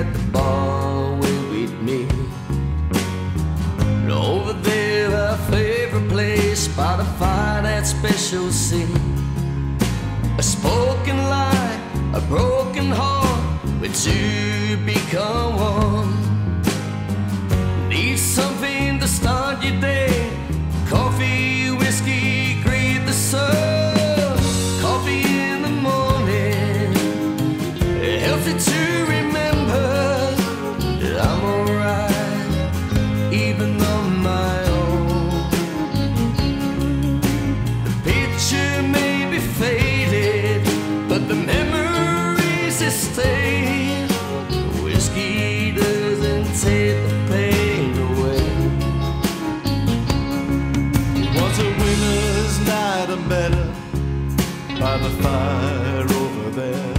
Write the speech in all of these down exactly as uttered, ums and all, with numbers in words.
at the bar will meet me. And over there, our favorite place, by the fire that special scene. A spoken lie, a broken heart, where two become one. Need something to start your day. Coffee, whiskey, greet the sun. Coffee in the morning, healthy to remember that I'm alright, even on my own. The picture may be faded, but the memories they stay. Whiskey doesn't take the pain away. It was a winter's night and better by the fire over there.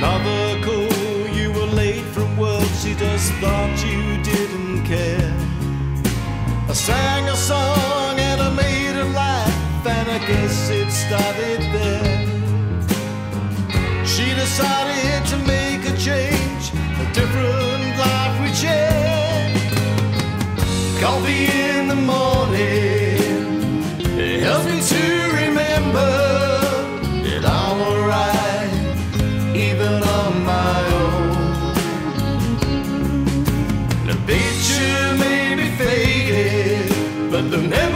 Another call, you were late from work, she just thought you didn't care. I sang a song and I made her laugh, and I guess it started there. She decided to make a change, a different life we shared. Coffee in the morning, it helps me to remember that I'm alright, even on my own. The picture may be faded, but the memory